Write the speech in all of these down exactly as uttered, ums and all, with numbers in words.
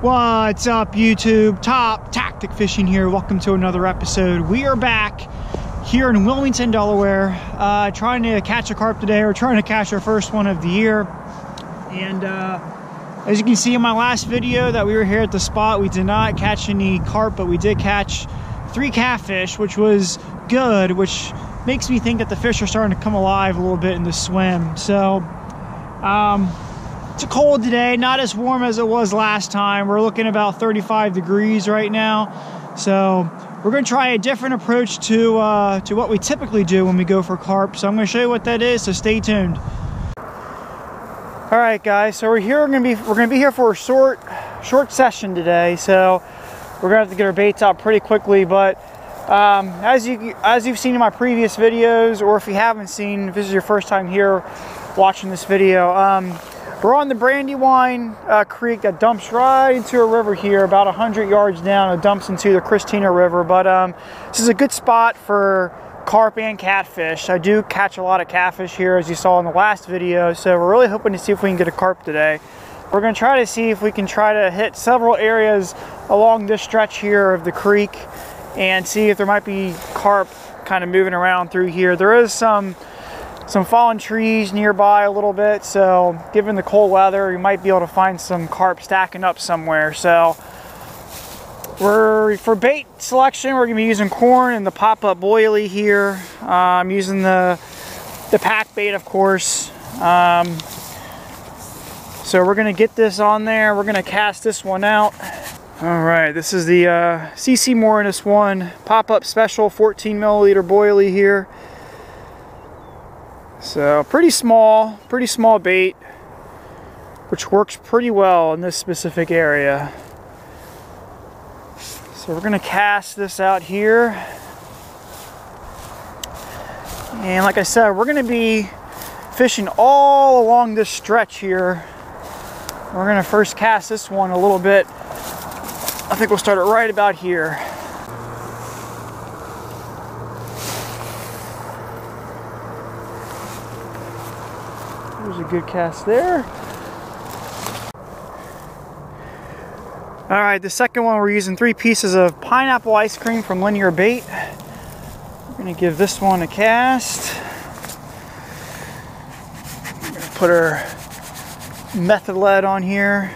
What's up, YouTube? Top Tactic Fishing here. Welcome to another episode. We are back here in Wilmington, Delaware, uh, trying to catch a carp today. We're trying to catch our first one of the year. And uh, as you can see in my last video that we were here at the spot, we did not catch any carp, but we did catch three catfish, which was good, which makes me think that the fish are starting to come alive a little bit in the swim. So, um... It's cold today, not as warm as it was last time. We're looking about thirty-five degrees right now, so we're going to try a different approach to uh, to what we typically do when we go for carp. So I'm going to show you what that is, so stay tuned. All right, guys, so we're here. We're going to be we're going to be here for a short short session today, so we're going to have to get our baits out pretty quickly. But um, as you as you've seen in my previous videos, or if you haven't seen, if this is your first time here watching this video. Um, We're on the Brandywine uh, creek that dumps right into a river here, about one hundred yards down. It dumps into the Christina River, but um, this is a good spot for carp and catfish. I do catch a lot of catfish here, as you saw in the last video, so we're really hoping to see if we can get a carp today. We're going to try to see if we can try to hit several areas along this stretch here of the creek and see if there might be carp kind of moving around through here. There is some some fallen trees nearby a little bit, so given the cold weather, you might be able to find some carp stacking up somewhere. So we're for bait selection, we're gonna be using corn and the pop-up boilie here. uh, I'm using the the pack bait, of course. Um, so we're gonna get this on there, we're gonna cast this one out. All right, this is the uh, C C Morinus one pop-up special fourteen milliliter boilie here. So pretty small, pretty small bait, which works pretty well in this specific area. So we're gonna cast this out here. And like I said, we're gonna be fishing all along this stretch here. We're gonna first cast this one a little bit. I think we'll start it right about here. There's a good cast there. All right, the second one, we're using three pieces of pineapple ice cream from Linear Bait. We're gonna give this one a cast. We're gonna put our method lead on here.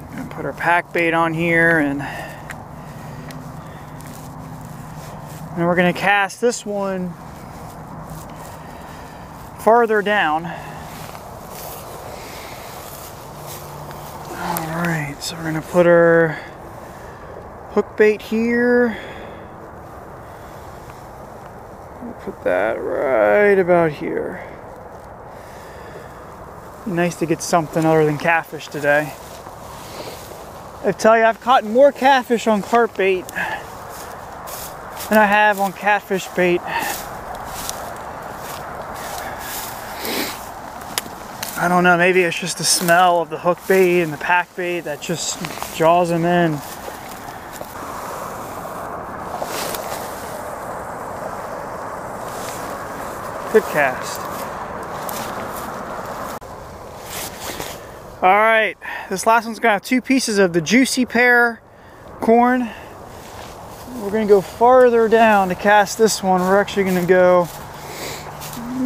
We're gonna put our pack bait on here, and And we're going to cast this one farther down. All right, so we're going to put our hook bait here. We'll put that right about here. Nice to get something other than catfish today. I tell you, I've caught more catfish on carp bait than I have on catfish bait. I don't know, maybe it's just the smell of the hook bait and the pack bait that just draws them in. Good cast. All right, this last one's gonna have two pieces of the juicy pear corn. We're going to go farther down to cast this one. We're actually going to go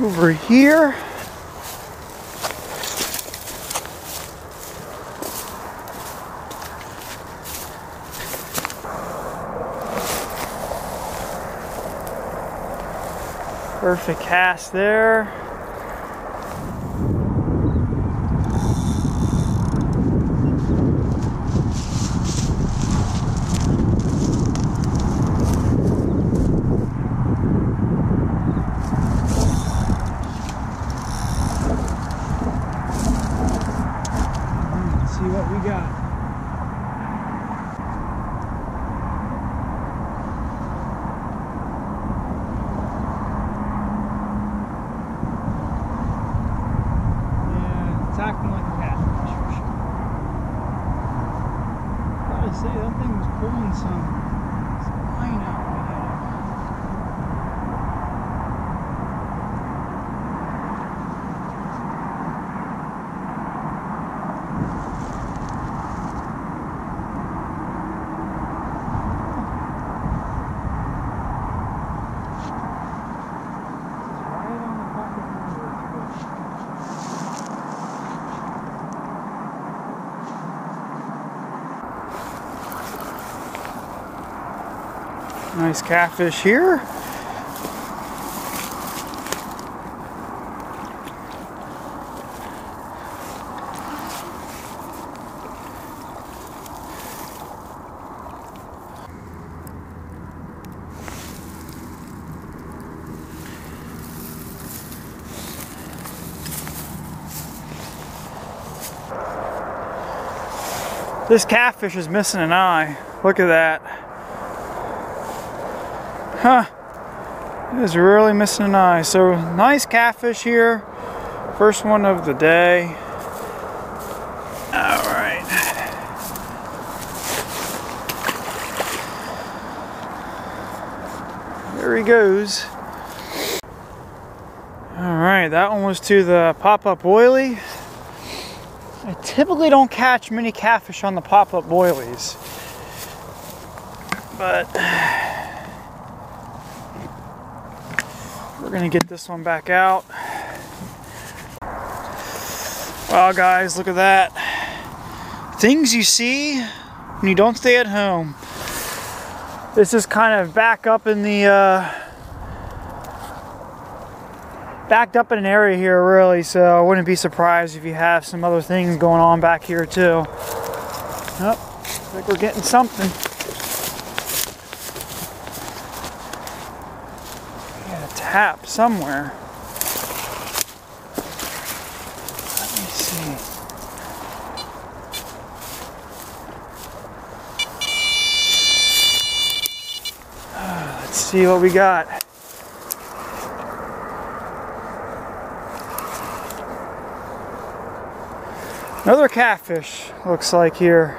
over here. Perfect cast there. Nice catfish here. This catfish is missing an eye. Look at that. Huh. It is really missing an eye. So nice catfish here. First one of the day. All right. There he goes. All right, that one was to the pop-up boilie. I typically don't catch many catfish on the pop-up boilies, but we're gonna get this one back out. Wow guys, look at that. Things you see when you don't stay at home. This is kind of back up in the, uh, backed up in an area here really, so I wouldn't be surprised if you have some other things going on back here too. Oh, I think we're getting something. Tap somewhere. Let me see. Uh, let's see what we got. Another catfish looks like here.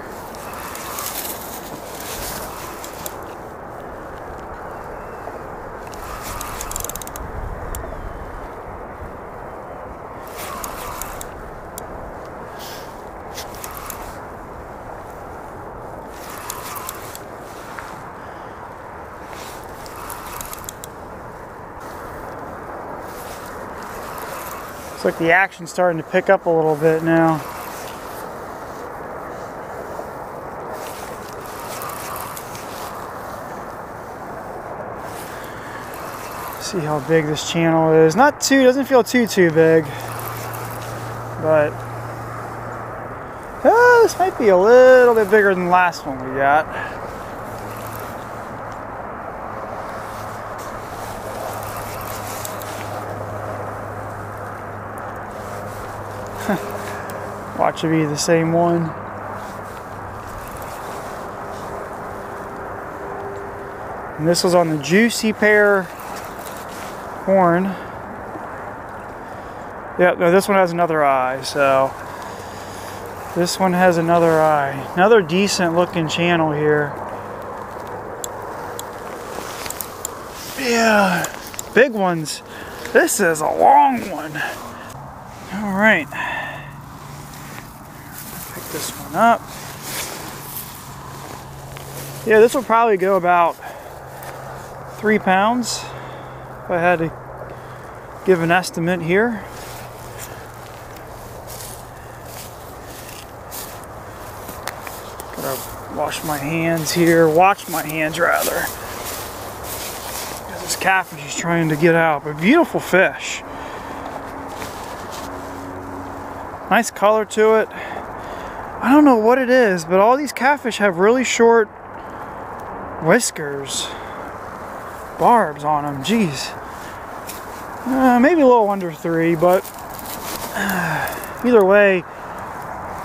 Looks like the action's starting to pick up a little bit now. See how big this channel is. Not too, doesn't feel too, too big. But, oh, this might be a little bit bigger than the last one we got. Watch it be the same one. And this was on the juicy pear horn. Yeah, no, this one has another eye, so this one has another eye. Another decent looking channel here. Yeah, big ones. This is a long one. All right. This one up. Yeah, this will probably go about three pounds if I had to give an estimate here. Gotta wash my hands here, watch my hands rather. This catfish is trying to get out, but beautiful fish. Nice color to it. I don't know what it is, but all these catfish have really short whiskers, barbs on them. Jeez, uh, maybe a little under three, but uh, either way,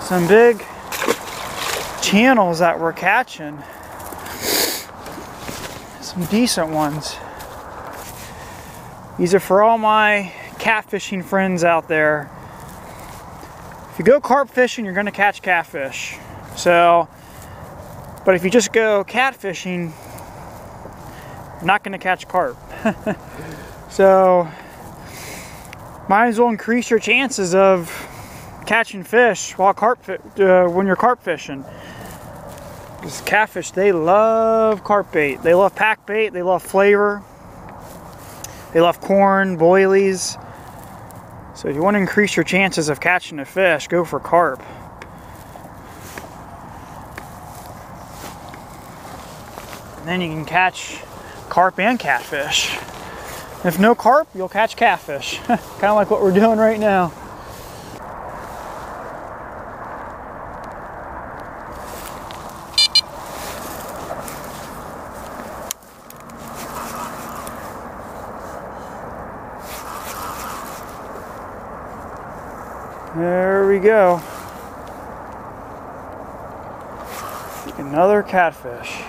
some big channels that we're catching, some decent ones. These are for all my catfishing friends out there. If you go carp fishing, you're going to catch catfish. So, but if you just go catfishing, you're not going to catch carp. So, might as well increase your chances of catching fish while carp uh, when you're carp fishing. Because catfish, they love carp bait. They love pack bait. They love flavor. They love corn, boilies. So if you want to increase your chances of catching a fish, go for carp. And then you can catch carp and catfish. If no carp, you'll catch catfish. Kind of like what we're doing right now. There we go. Another catfish.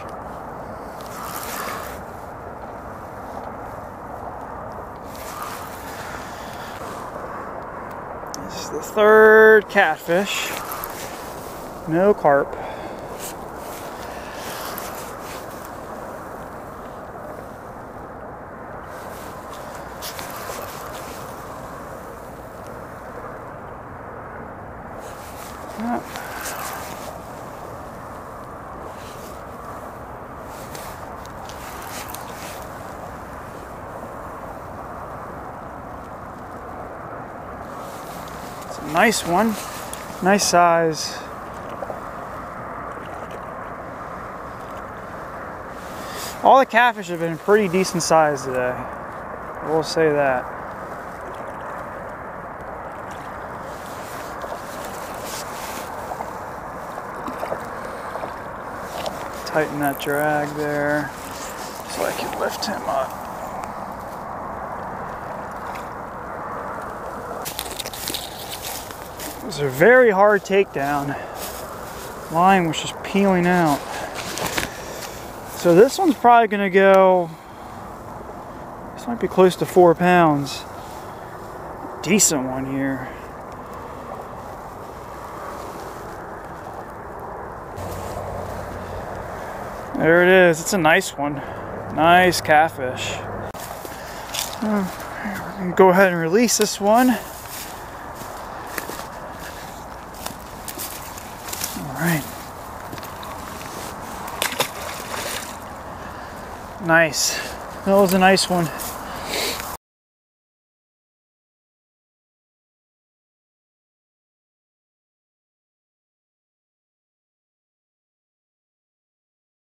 This is the third catfish. No carp. Nice one, nice size. All the catfish have been pretty decent size today, I will say that. Tighten that drag there so I can lift him up. It was a very hard takedown. Line was just peeling out. So this one's probably gonna go, this might be close to four pounds. Decent one here. There it is, it's a nice one. Nice catfish. We're gonna go ahead and release this one. Nice. That was a nice one.